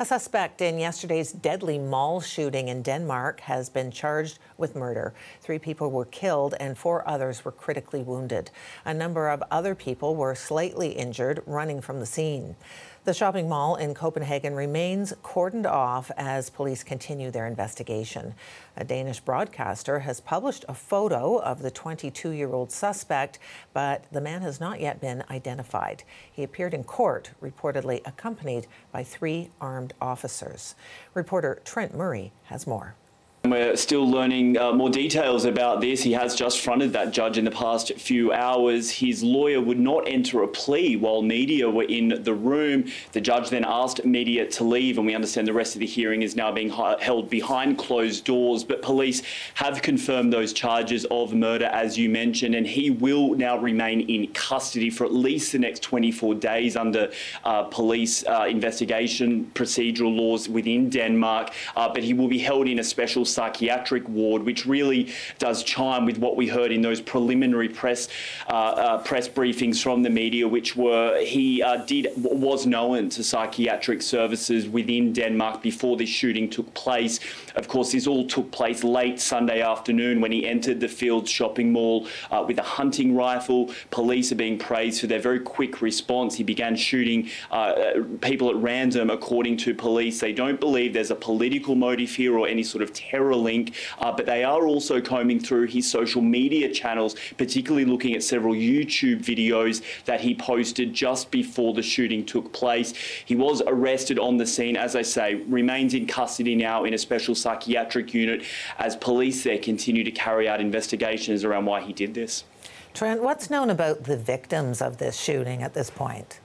A suspect in yesterday's deadly mall shooting in Denmark has been charged with murder. 3 people were killed and 4 others were critically wounded. A number of other people were slightly injured running from the scene. The shopping mall in Copenhagen remains cordoned off as police continue their investigation. A Danish broadcaster has published a photo of the 22-year-old suspect, but the man has not yet been identified. He appeared in court, reportedly accompanied by 3 armed officers. Reporter Trent Murray has more. We're still learning more details about this. He has just fronted that judge in the past few hours. His lawyer would not enter a plea while media were in the room. The judge then asked media to leave, and we understand the rest of the hearing is now being held behind closed doors. But police have confirmed those charges of murder, as you mentioned, and he will now remain in custody for at least the next 24 days under police investigation procedural laws within Denmark. But he will be held in a special psychiatric ward, which really does chime with what we heard in those preliminary press briefings from the media, which were he was known to psychiatric services within Denmark before this shooting took place. Of course, this all took place late Sunday afternoon when he entered the Fields shopping mall with a hunting rifle. Police are being praised for their very quick response. He began shooting people at random, according to police. They don't believe there's a political motive here or any sort of terror link, but they are also combing through his social media channels, particularly looking at several YouTube videos that he posted just before the shooting took place. He was arrested on the scene, as I say, remains in custody now in a special psychiatric unit as police there continue to carry out investigations around why he did this. Trent, what's known about the victims of this shooting at this point?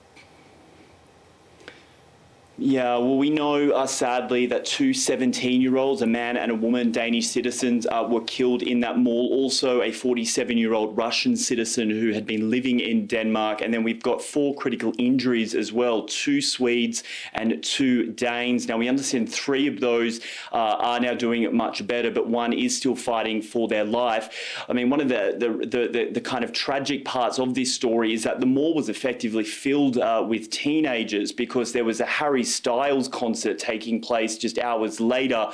Yeah, well, we know sadly that 2 17-year-olds, a man and a woman, Danish citizens, were killed in that mall. Also, a 47-year-old Russian citizen who had been living in Denmark. And then we've got 4 critical injuries as well, 2 Swedes and 2 Danes. Now, we understand 3 of those are now doing it much better, but 1 is still fighting for their life. I mean, one of the kind of tragic parts of this story is that the mall was effectively filled with teenagers because there was a Harry Styles concert taking place just hours later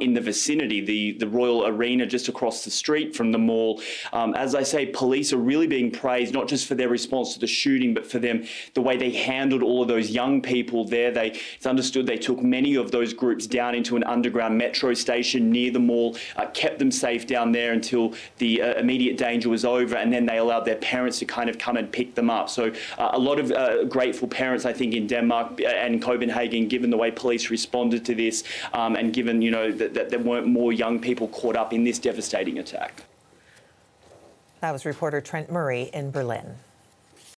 in the vicinity, the Royal Arena just across the street from the mall. As I say, police are really being praised, not just for their response to the shooting, but for them, the way they handled all of those young people there. It's understood they took many of those groups down into an underground metro station near the mall, kept them safe down there until the immediate danger was over, and then they allowed their parents to kind of come and pick them up. So a lot of grateful parents, I think, in Denmark and Copenhagen, given the way police responded to this and given, you know, that there weren't more young people caught up in this devastating attack. That was reporter Trent Murray in Berlin.